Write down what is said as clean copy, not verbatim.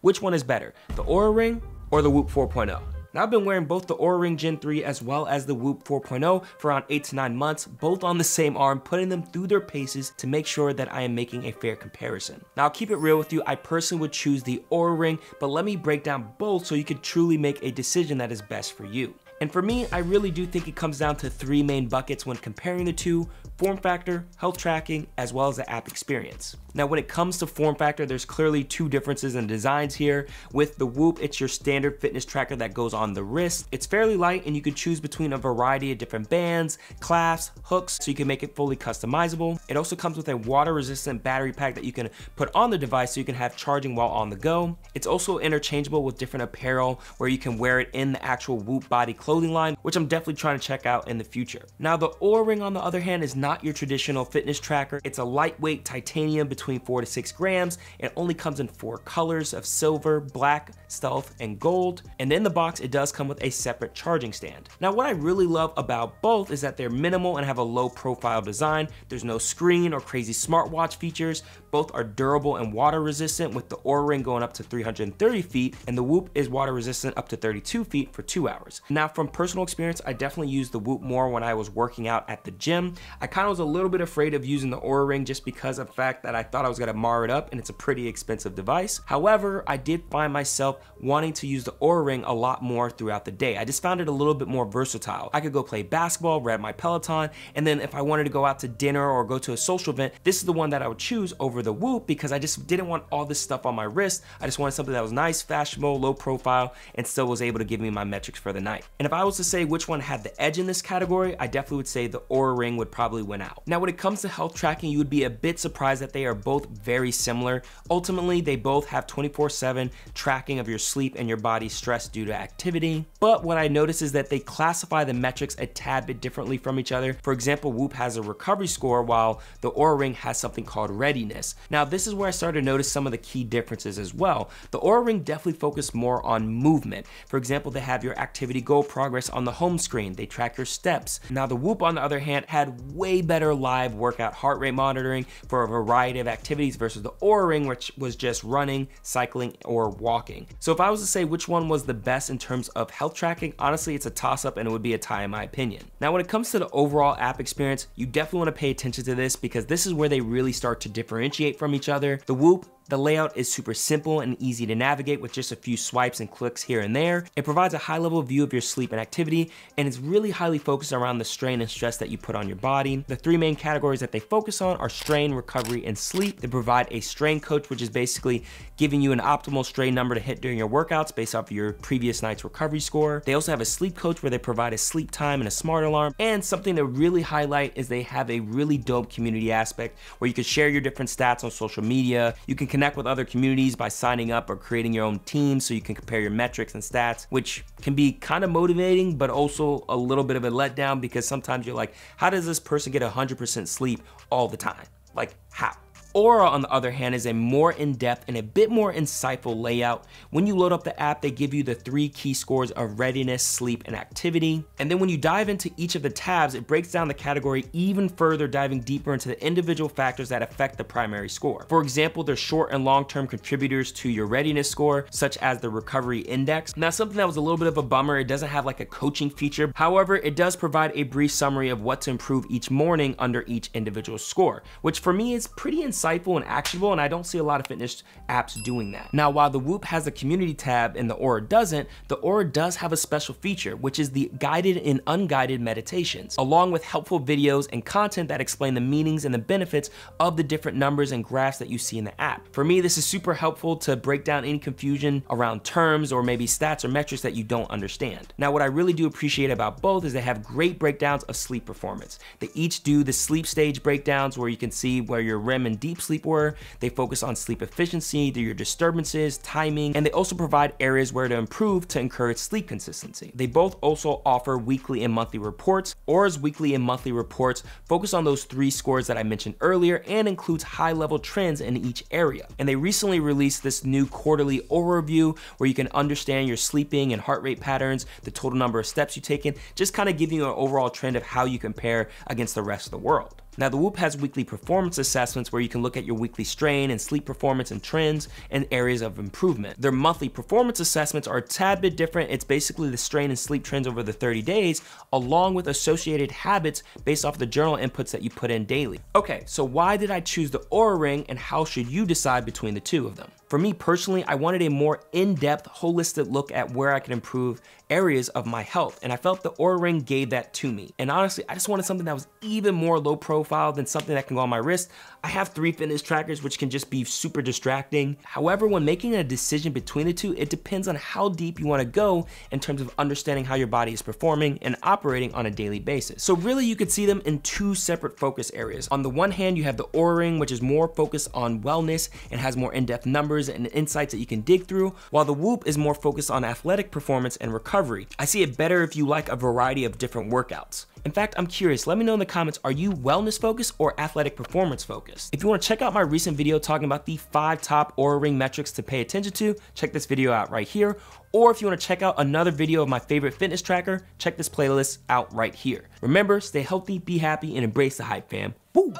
Which one is better, the Oura Ring or the Whoop 4.0? Now, I've been wearing both the Oura Ring Gen 3 as well as the Whoop 4.0 for around 8 to 9 months, both on the same arm, putting them through their paces to make sure that I am making a fair comparison. Now, I'll keep it real with you, I personally would choose the Oura Ring, but let me break down both so you could truly make a decision that is best for you. And for me, I really do think it comes down to 3 main buckets when comparing the two: form factor, health tracking, as well as the app experience. Now, when it comes to form factor, there's clearly 2 differences in designs here. With the Whoop, it's your standard fitness tracker that goes on the wrist. It's fairly light and you can choose between a variety of different bands, clasps, hooks, so you can make it fully customizable. It also comes with a water resistant battery pack that you can put on the device so you can have charging while on the go. It's also interchangeable with different apparel where you can wear it in the actual Whoop body clothing line, which I'm definitely trying to check out in the future. Now, the Oura Ring, on the other hand, is not your traditional fitness tracker. It's a lightweight titanium between 4 to 6 grams. It only comes in 4 colors of silver, black, stealth, and gold. And in the box, it does come with a separate charging stand. Now, what I really love about both is that they're minimal and have a low profile design. There's no screen or crazy smartwatch features. Both are durable and water resistant, with the Oura Ring going up to 330 feet, and the Whoop is water resistant up to 32 feet for 2 hours. Now, from personal experience, I definitely used the Whoop more when I was working out at the gym. I kind of was a little bit afraid of using the Oura Ring just because of the fact that I thought I was gonna mar it up, and it's a pretty expensive device. However, I did find myself wanting to use the Oura Ring a lot more throughout the day. I just found it a little bit more versatile. I could go play basketball, ride my Peloton, and then if I wanted to go out to dinner or go to a social event, this is the one that I would choose over the Whoop, because I just didn't want all this stuff on my wrist. I just wanted something that was nice, fashionable, low profile, and still was able to give me my metrics for the night. And if I was to say which one had the edge in this category, I definitely would say the Oura Ring would probably win out. Now, when it comes to health tracking, you would be a bit surprised that they are both very similar. Ultimately, they both have 24/7 tracking of your sleep and your body's stress due to activity. But what I noticed is that they classify the metrics a tad bit differently from each other. For example, Whoop has a recovery score while the Oura Ring has something called readiness. Now, this is where I started to notice some of the key differences as well. The Oura Ring definitely focused more on movement. For example, they have your activity goal progress on the home screen. They track your steps. Now, the Whoop, on the other hand, had way better live workout heart rate monitoring for a variety of activities versus the Oura Ring, which was just running, cycling, or walking. So if I was to say which one was the best in terms of health tracking, honestly, it's a toss-up and it would be a tie in my opinion. Now, when it comes to the overall app experience, you definitely want to pay attention to this because this is where they really start to differentiate from each other. The Whoop, the layout is super simple and easy to navigate with just a few swipes and clicks here and there. It provides a high-level view of your sleep and activity, and it's really highly focused around the strain and stress that you put on your body. The 3 main categories that they focus on are strain, recovery, and sleep. They provide a strain coach, which is basically giving you an optimal strain number to hit during your workouts based off of your previous night's recovery score. They also have a sleep coach where they provide a sleep time and a smart alarm. And something to really highlight is they have a really dope community aspect where you can share your different stats on social media. You can connect with other communities by signing up or creating your own team so you can compare your metrics and stats, which can be kind of motivating, but also a little bit of a letdown because sometimes you're like, how does this person get 100% sleep all the time? Like, how? Oura, on the other hand, is a more in-depth and a bit more insightful layout. When you load up the app, they give you the 3 key scores of readiness, sleep, and activity. And then when you dive into each of the tabs, it breaks down the category even further, diving deeper into the individual factors that affect the primary score. For example, there's short and long-term contributors to your readiness score, such as the recovery index. Now, something that was a little bit of a bummer, it doesn't have like a coaching feature. However, it does provide a brief summary of what to improve each morning under each individual score, which for me is pretty insightful and actionable, and I don't see a lot of fitness apps doing that. Now, while the Whoop has a community tab and the Oura doesn't, the Oura does have a special feature, which is the guided and unguided meditations, along with helpful videos and content that explain the meanings and the benefits of the different numbers and graphs that you see in the app. For me, this is super helpful to break down any confusion around terms or maybe stats or metrics that you don't understand. Now, what I really do appreciate about both is they have great breakdowns of sleep performance. They each do the sleep stage breakdowns where you can see where your REM and deep sleep were. They focus on sleep efficiency through your disturbances, timing, and they also provide areas where to improve to encourage sleep consistency. They both also offer weekly and monthly reports. Oura's weekly and monthly reports focus on those 3 scores that I mentioned earlier and includes high-level trends in each area. And they recently released this new quarterly Oura review where you can understand your sleeping and heart rate patterns, the total number of steps you've taken, just kind of giving you an overall trend of how you compare against the rest of the world. Now the Whoop has weekly performance assessments where you can look at your weekly strain and sleep performance and trends and areas of improvement. Their monthly performance assessments are a tad bit different. It's basically the strain and sleep trends over the 30 days along with associated habits based off the journal inputs that you put in daily. Okay, so why did I choose the Oura Ring and how should you decide between the two of them? For me personally, I wanted a more in-depth, holistic look at where I can improve areas of my health, and I felt the Oura Ring gave that to me. And honestly, I just wanted something that was even more low profile than something that can go on my wrist. I have three fitness trackers, which can just be super distracting. However, when making a decision between the two, it depends on how deep you want to go in terms of understanding how your body is performing and operating on a daily basis. So really, you could see them in two separate focus areas. On the one hand, you have the Oura Ring, which is more focused on wellness and has more in-depth numbers and insights that you can dig through, while the Whoop is more focused on athletic performance and recovery. I see it better if you like a variety of different workouts. In fact, I'm curious, let me know in the comments, are you wellness focused or athletic performance focused? If you want to check out my recent video talking about the 5 top Oura Ring metrics to pay attention to, check this video out right here. Or if you want to check out another video of my favorite fitness tracker, check this playlist out right here. Remember, stay healthy, be happy, and embrace the hype, fam. Woo!